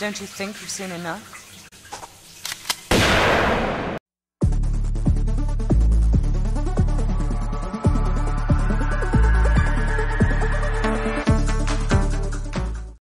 Don't you think you've seen enough?